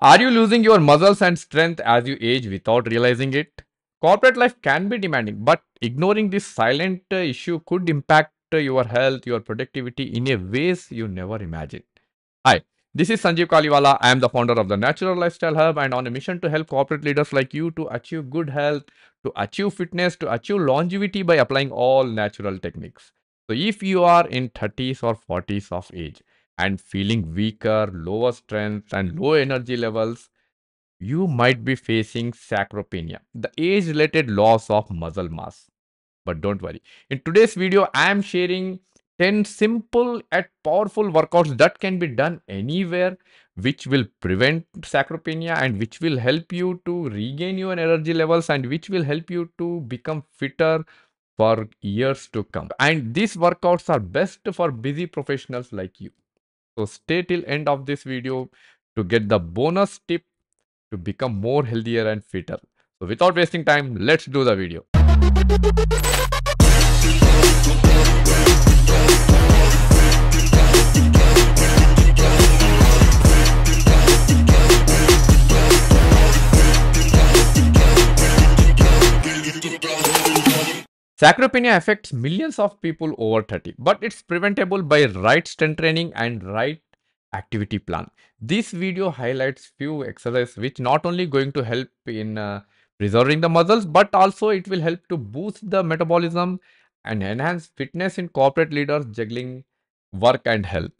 Are you losing your muscles and strength as you age without realizing it? Corporate life can be demanding, but ignoring this silent issue could impact your health, your productivity in a ways you never imagined. Hi, this is Sanjeev Kaliwala. I am the founder of the Natural Lifestyle Hub and on a mission to help corporate leaders like you to achieve good health, to achieve fitness, to achieve longevity by applying all natural techniques. So if you are in 30s or 40s of age and feeling weaker, lower strength and low energy levels, you might be facing sarcopenia, the age-related loss of muscle mass. But don't worry. In today's video, I am sharing 10 simple yet powerful workouts that can be done anywhere, which will prevent sarcopenia and which will help you to regain your energy levels and which will help you to become fitter for years to come. And these workouts are best for busy professionals like you. So stay till end of this video to get the bonus tip to become more healthier and fitter. So without wasting time, let's do the video. Sarcopenia affects millions of people over 30, but it's preventable by right strength training and right activity plan. This video highlights few exercises which not only going to help in preserving the muscles, but also it will help to boost the metabolism and enhance fitness in corporate leaders juggling work and health.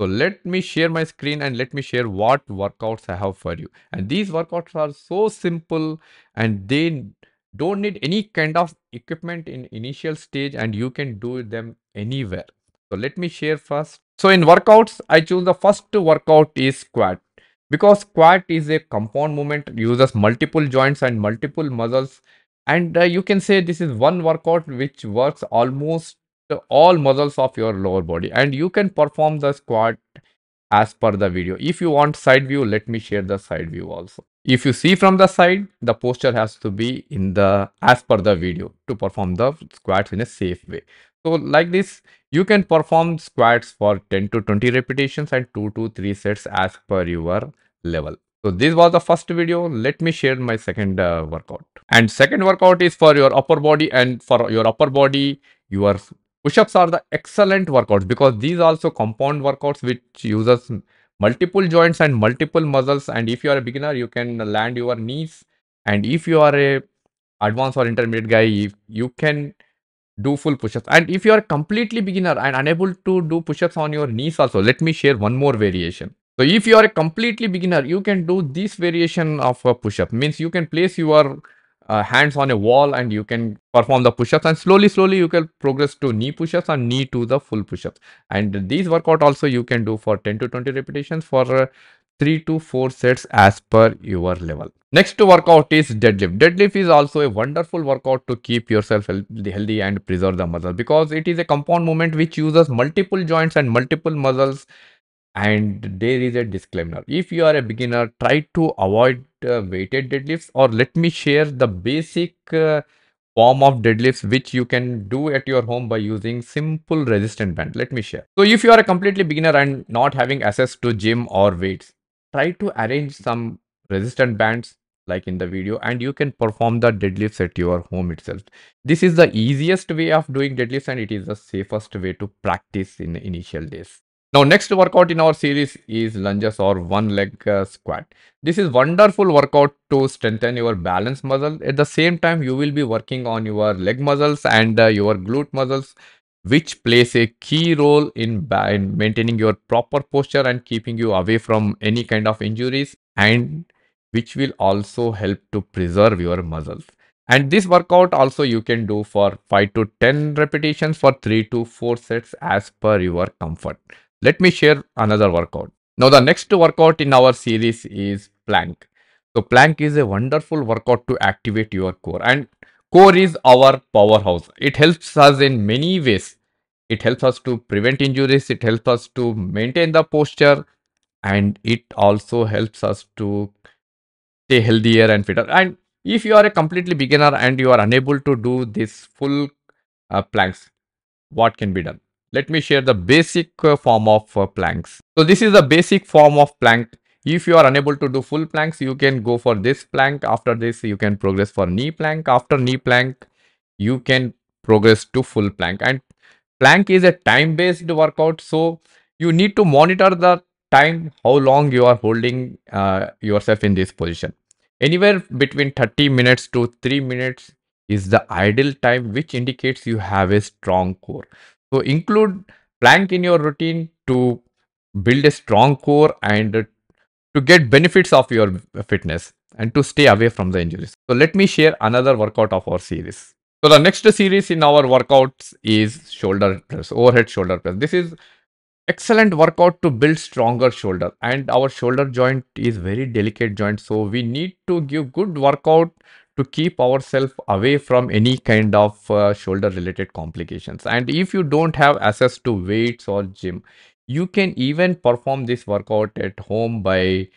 So let me share my screen and let me share what workouts I have for you. And these workouts are so simple and they don't need any kind of equipment in initial stage and you can do them anywhere. So let me share first. So in workouts, I choose the first workout is squat, because squat is a compound movement, uses multiple joints and multiple muscles, and you can say this is one workout which works almost all muscles of your lower body, and you can perform the squat as per the video. If you want side view, let me share the side view also. If you see from the side, the posture has to be in the as per the video to perform the squats in a safe way. So like this, you can perform squats for 10 to 20 repetitions and 2 to 3 sets as per your level. So this was the first video. Let me share my second workout. And second workout is for your upper body, and for your upper body, your push-ups are the excellent workouts, because these also compound workouts which uses multiple joints and multiple muscles. And if you are a beginner, you can land your knees, and if you are a advanced or intermediate guy, you can do full push-ups. And if you are completely beginner and unable to do push-ups on your knees also, let me share one more variation. So if you are a completely beginner, you can do this variation of a push-up, means you can place your hands on a wall and you can perform the push-ups, and slowly you can progress to knee push-ups and knee to the full push-ups. And these workout also you can do for 10 to 20 repetitions for 3 to 4 sets as per your level. Next workout is deadlift. Deadlift is also a wonderful workout to keep yourself healthy and preserve the muscle, because it is a compound movement which uses multiple joints and multiple muscles. And there is a disclaimer. If you are a beginner, try to avoid weighted deadlifts, or let me share the basic form of deadlifts which you can do at your home by using simple resistance band. Let me share. So if you are a completely beginner and not having access to gym or weights, try to arrange some resistance bands like in the video, and you can perform the deadlifts at your home itself. This is the easiest way of doing deadlifts and it is the safest way to practice in initial days. Now next workout in our series is lunges or one leg squat. This is wonderful workout to strengthen your balance muscle. At the same time, you will be working on your leg muscles and your glute muscles, which plays a key role in maintaining your proper posture and keeping you away from any kind of injuries, and which will also help to preserve your muscles. And this workout also you can do for 5 to 10 repetitions for 3 to 4 sets as per your comfort. Let me share another workout. Now the next workout in our series is plank. So plank is a wonderful workout to activate your core, and core is our powerhouse. It helps us in many ways. It helps us to prevent injuries, it helps us to maintain the posture, and it also helps us to stay healthier and fitter. And if you are a completely beginner and you are unable to do this full planks, what can be done? Let me share the basic form of planks. So this is the basic form of plank. If you are unable to do full planks, you can go for this plank. After this, you can progress for knee plank. After knee plank, you can progress to full plank. And plank is a time-based workout, so you need to monitor the time, how long you are holding yourself in this position. Anywhere between 30 minutes to 3 minutes is the ideal time, which indicates you have a strong core. So include plank in your routine to build a strong core and to get benefits of your fitness and to stay away from the injuries. So let me share another workout of our series. So the next series in our workouts is shoulder press, overhead shoulder press. This is excellent workout to build stronger shoulder, and our shoulder joint is very delicate joint, so we need to give good workout to keep ourselves away from any kind of shoulder related complications. And if you don't have access to weights or gym, you can even perform this workout at home by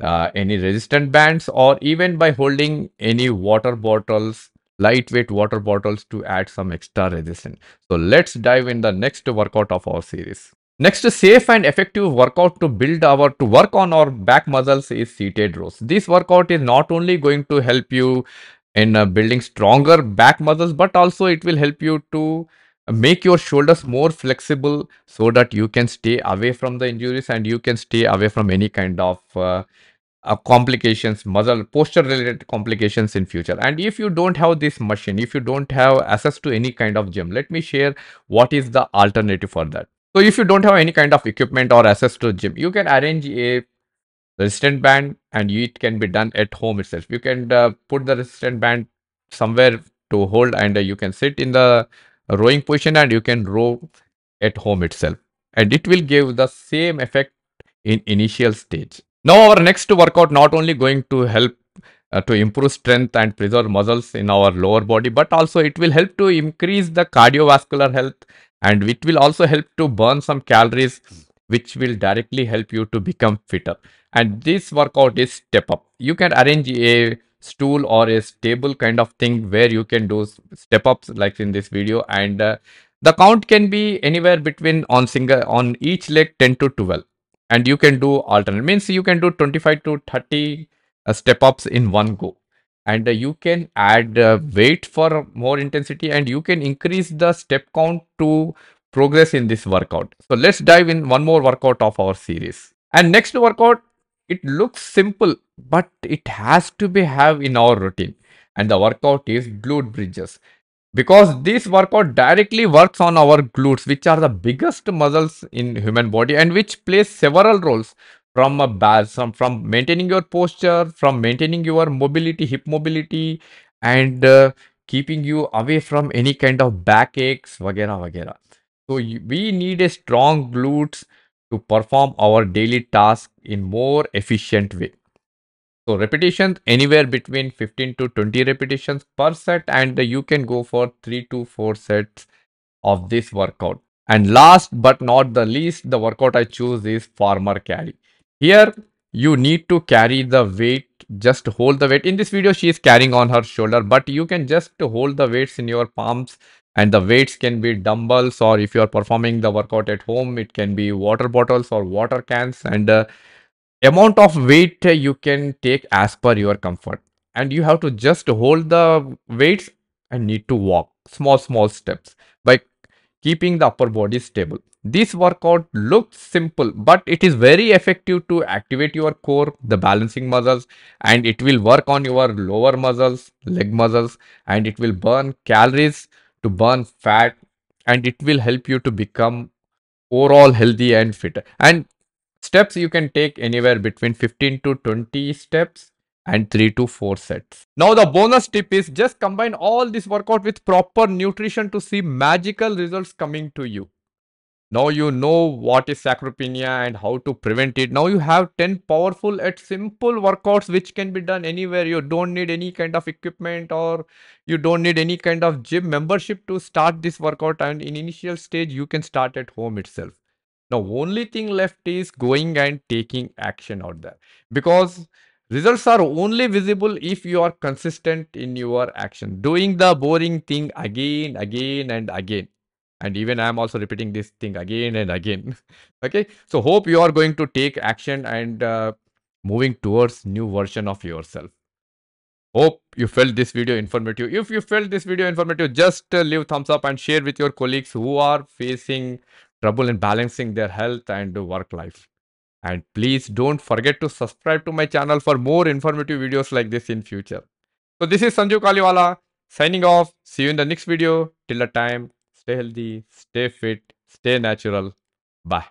any resistant bands or even by holding any water bottles, lightweight water bottles, to add some extra resistance. So let's dive in the next workout of our series. Next, safe and effective workout to work on our back muscles is seated rows. This workout is not only going to help you in building stronger back muscles, but also it will help you to make your shoulders more flexible so that you can stay away from the injuries and you can stay away from any kind of complications, muscle posture related complications in future. And if you don't have this machine, if you don't have access to any kind of gym, let me share what is the alternative for that. So if you don't have any kind of equipment or access to a gym, you can arrange a resistant band, and it can be done at home itself. You can put the resistant band somewhere to hold, and you can sit in the rowing position and you can row at home itself. And it will give the same effect in initial stage. Now our next workout not only going to help to improve strength and preserve muscles in our lower body, but also it will help to increase the cardiovascular health, and it will also help to burn some calories, which will directly help you to become fitter. And this workout is step up. You can arrange a stool or a stable kind of thing where you can do step ups like in this video, and the count can be anywhere between on each leg 10 to 12, and you can do alternate, means you can do 25 to 30 step ups in one go. And you can add weight for more intensity, and you can increase the step count to progress in this workout. So let's dive in one more workout of our series. And next workout, it looks simple, but it has to be have in our routine, and the workout is glute bridges, because this workout directly works on our glutes, which are the biggest muscles in human body and which plays several roles. From maintaining your posture, from maintaining your mobility, hip mobility, and keeping you away from any kind of backaches, vagera. So we need a strong glutes to perform our daily task in more efficient way. So repetitions anywhere between 15 to 20 repetitions per set, and you can go for 3 to 4 sets of this workout. And last but not the least, the workout I choose is farmer carry. Here you need to carry the weight, just hold the weight. In this video she is carrying on her shoulder, but you can just hold the weights in your palms, and the weights can be dumbbells, or if you are performing the workout at home, it can be water bottles or water cans, and amount of weight you can take as per your comfort. And you have to just hold the weights and need to walk small steps by keeping the upper body stable. This workout looks simple, but it is very effective to activate your core, the balancing muscles, and it will work on your lower muscles, leg muscles, and it will burn calories to burn fat, and it will help you to become overall healthy and fitter. And steps you can take anywhere between 15 to 20 steps and 3 to 4 sets. Now the bonus tip is just combine all this workout with proper nutrition to see magical results coming to you. Now you know what is sarcopenia and how to prevent it. Now you have 10 powerful and simple workouts which can be done anywhere. You don't need any kind of equipment, or you don't need any kind of gym membership to start this workout, and in initial stage you can start at home itself. Now only thing left is going and taking action out there, because results are only visible if you are consistent in your action, doing the boring thing again and again. And even I am also repeating this thing again and again. Okay, so hope you are going to take action and moving towards new version of yourself. Hope you felt this video informative. If you felt this video informative, just leave thumbs up and share with your colleagues who are facing trouble in balancing their health and work life. And please don't forget to subscribe to my channel for more informative videos like this in future. So this is Sanjeev Kaliwala signing off. See you in the next video. Till the time, stay healthy, stay fit, stay natural. Bye.